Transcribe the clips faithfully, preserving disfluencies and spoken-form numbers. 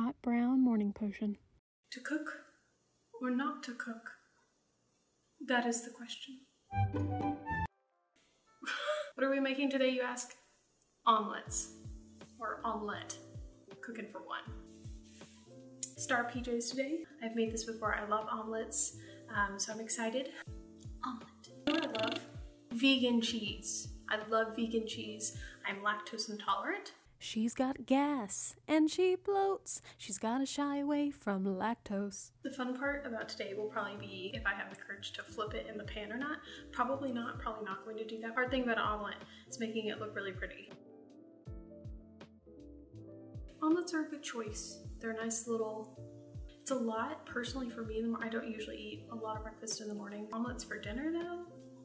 hot brown morning potion. To cook or not to cook? That is the question. What are we making today, you ask? Omelets. Or omelet. Cooking for one. Star P Js today. I've made this before. I love omelets, um, so I'm excited. Omelet. You know what I love? Vegan cheese. I love vegan cheese. I'm lactose intolerant. She's got gas and she bloats. She's gotta shy away from lactose. The fun part about today will probably be if I have the courage to flip it in the pan or not. Probably not, probably not going to do that. Hard thing about an omelet is making it look really pretty. Omelets are a good choice. They're nice little, it's a lot personally for me. I don't usually eat a lot of breakfast in the morning. Omelets for dinner though,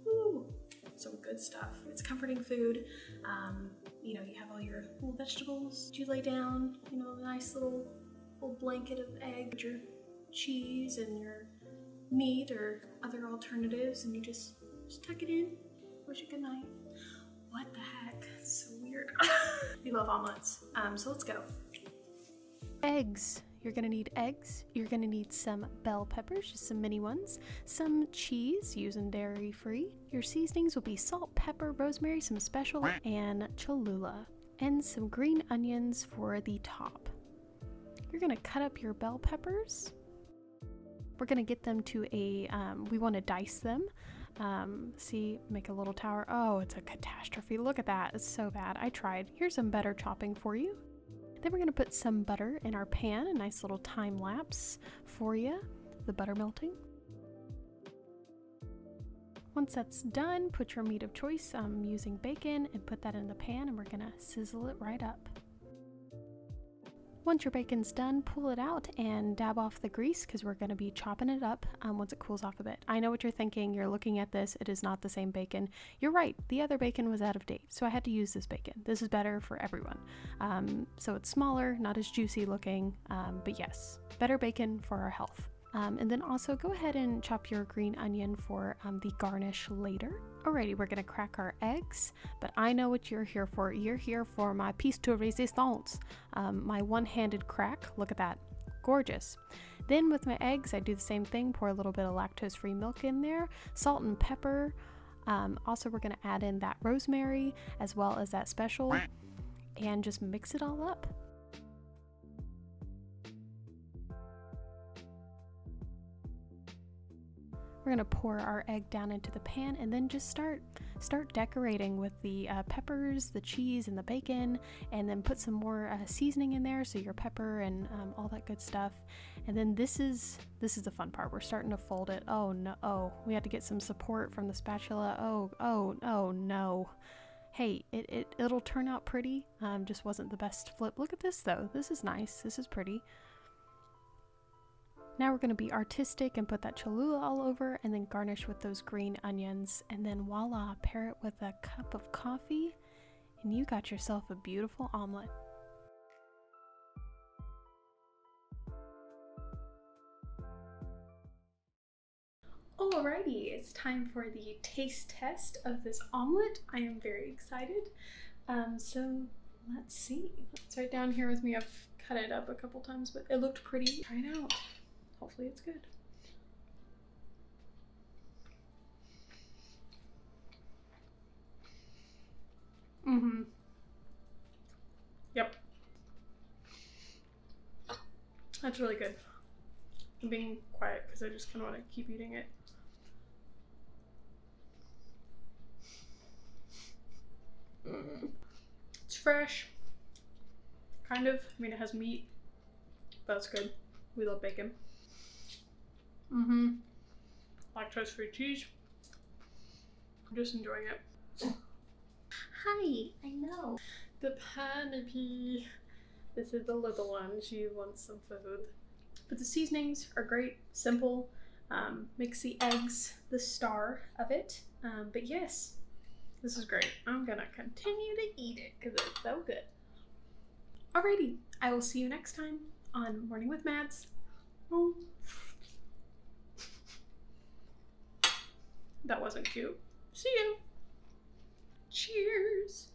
woo, some good stuff. It's comforting food. Um, You know, you have all your little vegetables. You lay down, you know, a nice little, little blanket of egg, your cheese and your meat or other alternatives, and you just, just tuck it in, wish it good night. What the heck, it's so weird. We love omelets, um, so let's go. Eggs. You're gonna need eggs, you're gonna need some bell peppers, just some mini ones, some cheese, using dairy free. Your seasonings will be salt, pepper, rosemary, some special, and Cholula, and some green onions for the top. You're gonna cut up your bell peppers. We're gonna get them to a, um, we wanna dice them. Um, see, make a little tower. Oh, it's a catastrophe, look at that, it's so bad. I tried, here's some better chopping for you. Then we're going to put some butter in our pan, a nice little time lapse for you, the butter melting. Once that's done, put your meat of choice, I'm using bacon, and put that in the pan, and we're going to sizzle it right up. Once your bacon's done, pull it out and dab off the grease because we're going to be chopping it up um, once it cools off a bit. I know what you're thinking, you're looking at this, it is not the same bacon. You're right, the other bacon was out of date, so I had to use this bacon. This is better for everyone. Um, so it's smaller, not as juicy looking, um, but yes, better bacon for our health. Um, and then also go ahead and chop your green onion for um, the garnish later. Alrighty, we're gonna crack our eggs, but I know what you're here for. You're here for my piece de resistance, um, my one-handed crack. Look at that, gorgeous. Then with my eggs, I do the same thing, pour a little bit of lactose-free milk in there, salt and pepper. Um, also, we're gonna add in that rosemary as well as that special and just mix it all up. We're gonna pour our egg down into the pan and then just start start decorating with the uh, peppers, the cheese, and the bacon, and then put some more uh, seasoning in there, so your pepper and um, all that good stuff. And then this is this is the fun part. We're starting to fold it. Oh no! Oh, we had to get some support from the spatula. Oh oh oh no! Hey, it it it'll turn out pretty. Um, just wasn't the best flip. Look at this though. This is nice. This is pretty. Now we're going to be artistic and put that Cholula all over and then garnish with those green onions, and then voila, pair it with a cup of coffee and you got yourself a beautiful omelet. Alrighty, it's time for the taste test of this omelet. I am very excited. Um, so let's see. It's right down here with me. I've cut it up a couple times, but it looked pretty. Try it out. Hopefully it's good. Mm-hmm. Yep. That's really good. I'm being quiet because I just kind of want to keep eating it. Mm. It's fresh. Kind of. I mean, it has meat, but it's good. We love bacon. Mm-hmm. Lactose-free cheese. I'm just enjoying it. Hi, I know. The panicky. This is the little one. She wants some food. But the seasonings are great, simple. Um, makes the eggs the star of it. Um, but yes, this is great. I'm gonna continue to eat it because it's so good. Alrighty, I will see you next time on Morning with Mads. Oh. That wasn't cute. See you. Cheers.